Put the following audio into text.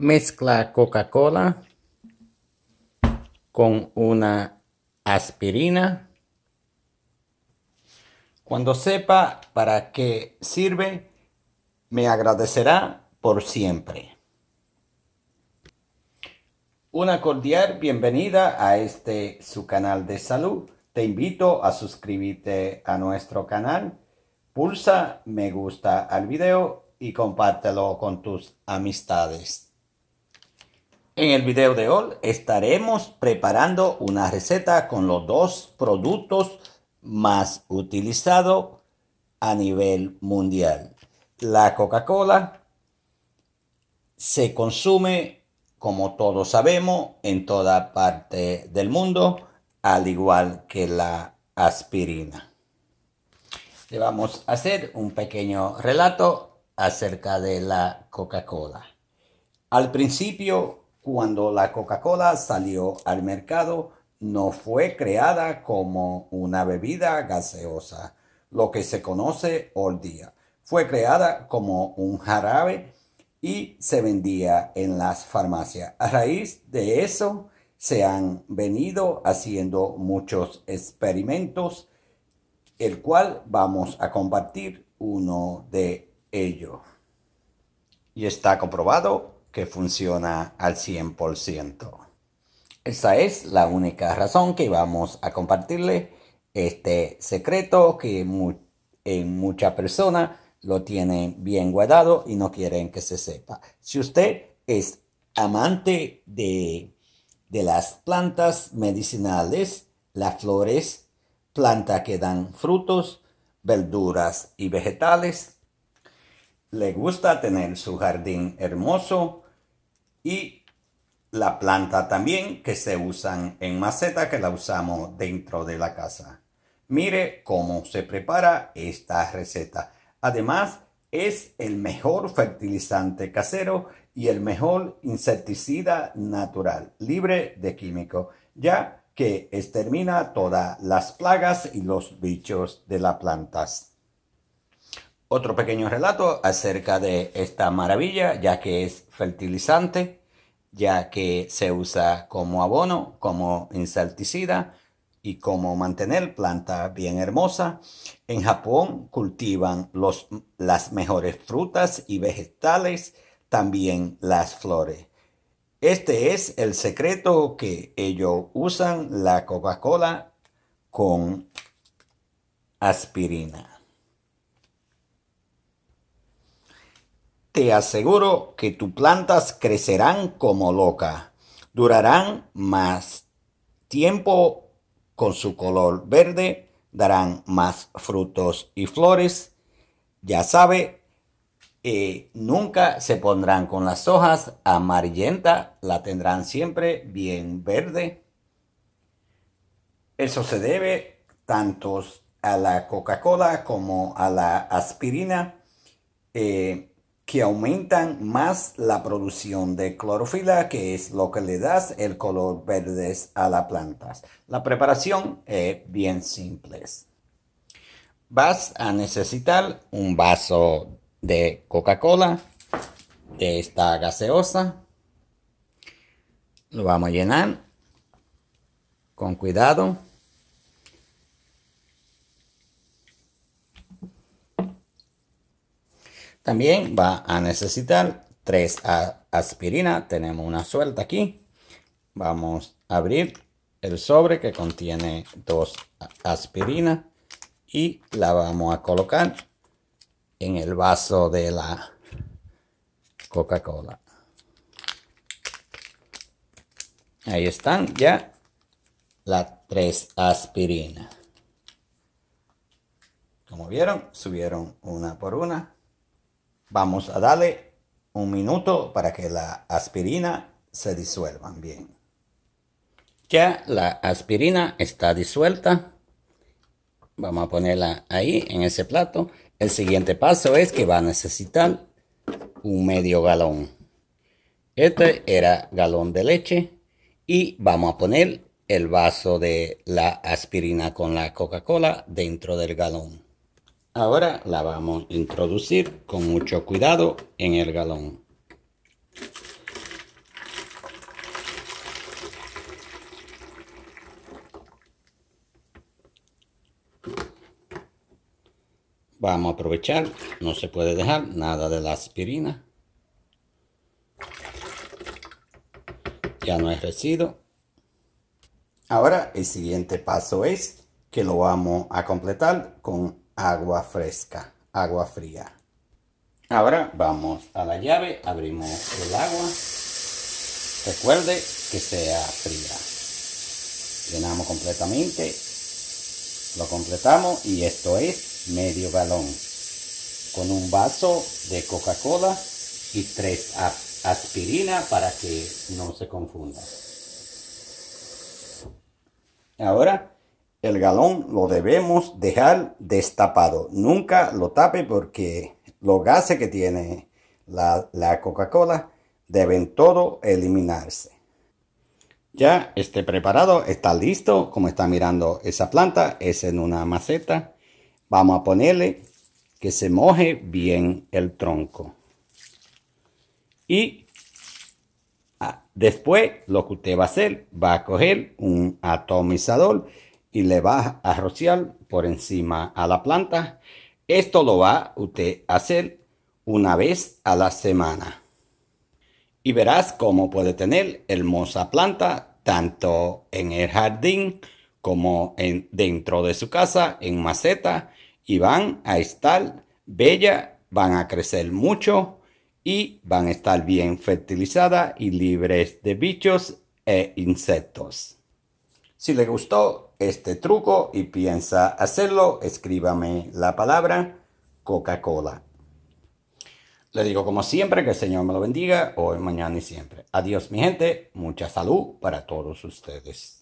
Mezcla Coca-Cola con una aspirina. Cuando sepa para qué sirve, me agradecerá por siempre. Una cordial bienvenida a este su canal de salud. Te invito a suscribirte a nuestro canal. Pulsa me gusta al video y compártelo con tus amistades. En el video de hoy estaremos preparando una receta con los dos productos más utilizados a nivel mundial. La Coca-Cola se consume, como todos sabemos, en toda parte del mundo, al igual que la aspirina. Le vamos a hacer un pequeño relato acerca de la Coca-Cola. Al principio, cuando la Coca-Cola salió al mercado, no fue creada como una bebida gaseosa, lo que se conoce hoy día. Fue creada como un jarabe y se vendía en las farmacias. A raíz de eso, se han venido haciendo muchos experimentos, el cual vamos a compartir uno de ellos. Y está comprobado que funciona al 100%. Esa es la única razón que vamos a compartirle este secreto que muchas personas lo tienen bien guardado y no quieren que se sepa. Si usted es amante de las plantas medicinales, las flores, plantas que dan frutos, verduras y vegetales, le gusta tener su jardín hermoso y la planta también que se usan en maceta, que la usamos dentro de la casa. Mire cómo se prepara esta receta. Además, es el mejor fertilizante casero y el mejor insecticida natural, libre de químicos, ya que extermina todas las plagas y los bichos de las plantas. Otro pequeño relato acerca de esta maravilla, ya que es fertilizante, ya que se usa como abono, como insecticida y como mantener plantas bien hermosas. En Japón cultivan las mejores frutas y vegetales, también las flores. Este es el secreto que ellos usan, la Coca-Cola con aspirina. Te aseguro que tus plantas crecerán como locas, durarán más tiempo con su color verde, darán más frutos y flores. Ya sabe, nunca se pondrán con las hojas amarillentas, la tendrán siempre bien verde. Eso se debe tanto a la Coca-Cola como a la aspirina, que aumentan más la producción de clorofila, que es lo que le da el color verde a las plantas. La preparación es bien simple. Vas a necesitar un vaso de Coca-Cola, de esta gaseosa. Lo vamos a llenar con cuidado. También va a necesitar 3 aspirinas. Tenemos una suelta aquí. Vamos a abrir el sobre que contiene 2 aspirinas y la vamos a colocar en el vaso de la Coca-Cola. Ahí están ya las 3 aspirinas. Como vieron, subieron una por una. Vamos a darle un minuto para que la aspirina se disuelva bien. Ya la aspirina está disuelta. Vamos a ponerla ahí en ese plato. El siguiente paso es que va a necesitar un medio galón. Este era galón de leche. Y vamos a poner el vaso de la aspirina con la Coca-Cola dentro del galón. Ahora la vamos a introducir con mucho cuidado en el galón. Vamos a aprovechar, no se puede dejar nada de la aspirina. Ya no hay residuo. Ahora el siguiente paso es que lo vamos a completar con agua fresca, agua fría. Ahora vamos a la llave, abrimos el agua. Recuerde que sea fría. Llenamos completamente, lo completamos y esto es medio galón. Con un vaso de Coca-Cola y 3 aspirina para que no se confunda. Ahora el galón lo debemos dejar destapado. Nunca lo tape porque los gases que tiene la Coca-Cola deben todo eliminarse. Ya esté preparado, está listo. Como está mirando esa planta, es en una maceta. Vamos a ponerle que se moje bien el tronco. Y después lo que usted va a hacer, va a coger un atomizador y le va a rociar por encima a la planta. Esto lo va usted a hacer una vez a la semana. Y verás cómo puede tener hermosa planta tanto en el jardín como dentro de su casa, en maceta. Y van a estar bellas, van a crecer mucho y van a estar bien fertilizadas y libres de bichos e insectos. Si le gustó este truco y piensa hacerlo, escríbame la palabra Coca-Cola. Le digo como siempre que el Señor me lo bendiga hoy, mañana y siempre. Adiós mi gente, mucha salud para todos ustedes.